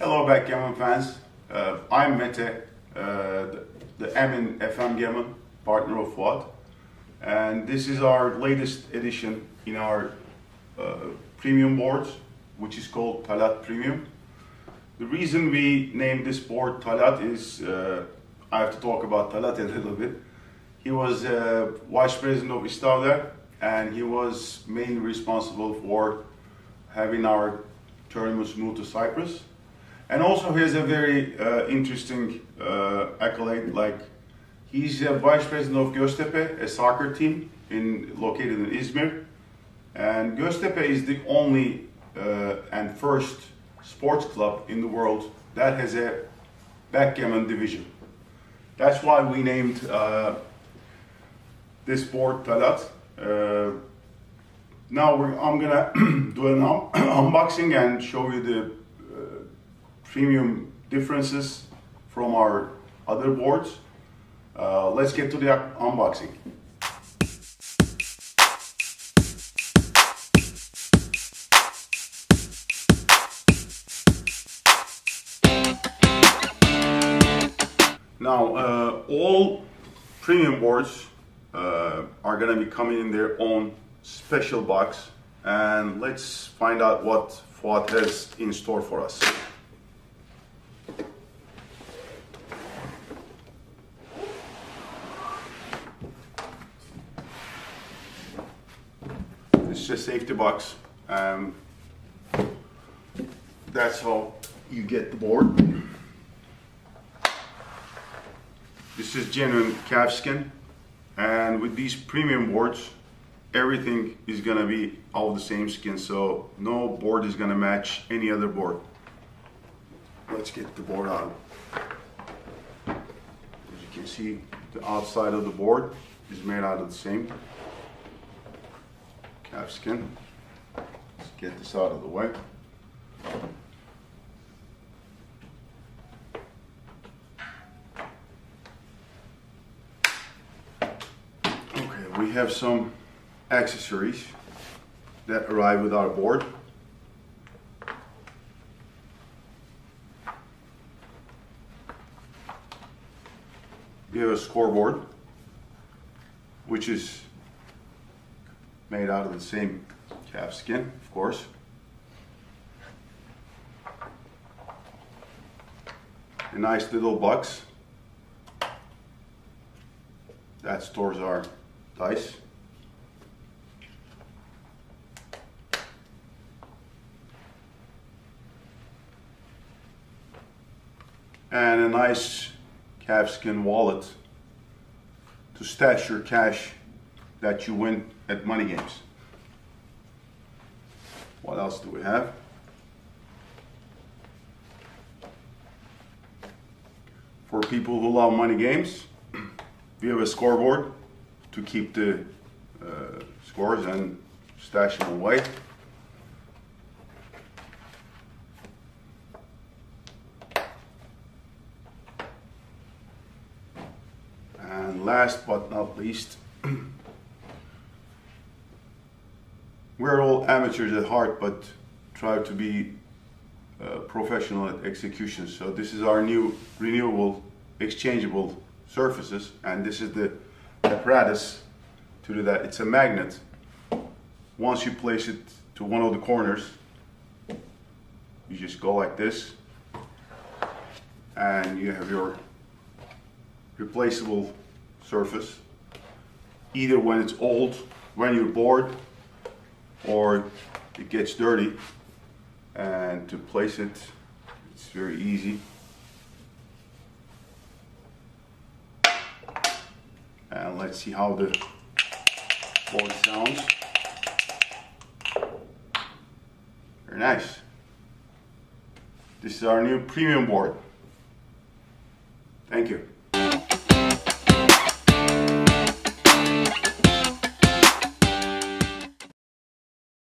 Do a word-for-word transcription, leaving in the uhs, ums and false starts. Hello back Gemma fans, uh, I'm Mete, uh, the, the M and F M Gemma, partner of V O D, and this is our latest edition in our uh, premium boards, which is called Talat Premium. The reason we named this board Talat is, uh, I have to talk about Talat a little bit. He was uh, vice president of Istada, and he was mainly responsible for having our tournaments move to Cyprus. And also he has a very uh, interesting uh, accolade, like he's a vice president of Göztepe, a soccer team in, located in Izmir. And Göztepe is the only uh, and first sports club in the world that has a backgammon division. That's why we named uh, this board Talat. Uh, now we're, I'm gonna do an un unboxing and show you the premium differences from our other boards. Uh, let's get to the unboxing. Now, uh, all premium boards uh, are going to be coming in their own special box, and let's find out what V O D has in store for us. It's a safety box, and that's how you get the board. This is genuine calfskin, and with these premium boards everything is gonna be all the same skin, so no board is gonna match any other board. Let's get the board out. As you can see, the outside of the board is made out of the same calf skin. Let's get this out of the way. Okay, we have some accessories that arrive with our board. We have a scoreboard, which is made out of the same calf skin, of course. A nice little box that stores our dice. And a nice calf skin wallet to stash your cash that you win at money games. What else do we have? For people who love money games, we have a scoreboard to keep the uh, scores and stash them away. And last but not least, we're all amateurs at heart, but try to be uh, professional at execution. So this is our new renewable, exchangeable surfaces, and this is the apparatus to do that. It's a magnet. Once you place it to one of the corners, you just go like this, and you have your replaceable surface. Either when it's old, when you're bored, or it gets dirty, and to place it, it's very easy. And let's see how the board sounds. Very nice. This is our new premium board. Thank you.